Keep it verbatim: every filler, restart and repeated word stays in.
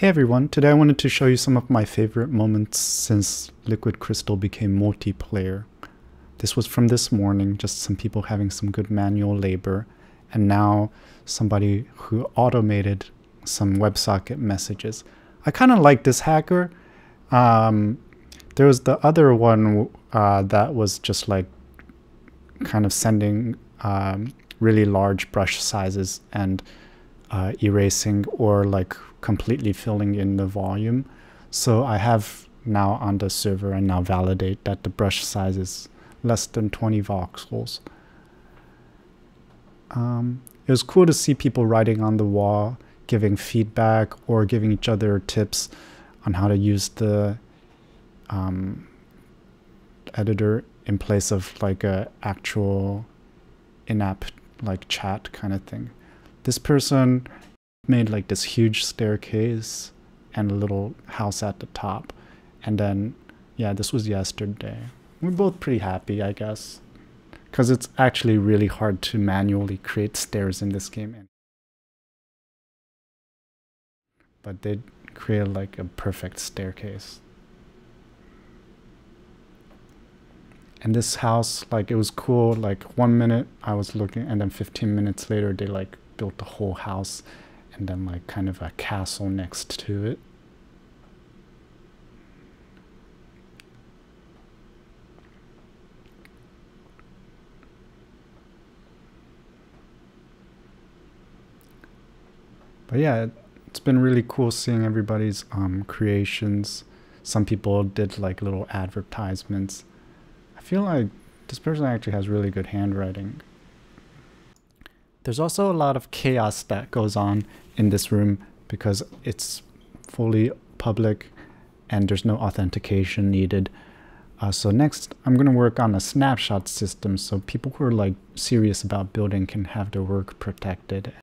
Hey everyone, today I wanted to show you some of my favorite moments since Liquid Crystal became multiplayer. This was from this morning, just some people having some good manual labor, and now somebody who automated some WebSocket messages. I kind of like this hacker. Um, there was the other one uh, that was just like kind of sending um, really large brush sizes and Uh, erasing or like completely filling in the volume. So I have now on the server and now validate that the brush size is less than twenty voxels. Um, it was cool to see people writing on the wall, giving feedback or giving each other tips on how to use the um, editor in place of like a actual in-app like chat kind of thing. This person made like this huge staircase and a little house at the top. And then, yeah, this was yesterday. We're both pretty happy, I guess, because it's actually really hard to manually create stairs in this game. But they created like a perfect staircase. And this house, like, it was cool. Like one minute I was looking, and then fifteen minutes later they like built the whole house and then like kind of a castle next to it. But yeah, it's been really cool seeing everybody's um, creations. Some people did like little advertisements. I feel like this person actually has really good handwriting. There's also a lot of chaos that goes on in this room because it's fully public and there's no authentication needed. Uh, so next I'm going to work on a snapshot system so people who are like serious about building can have their work protected.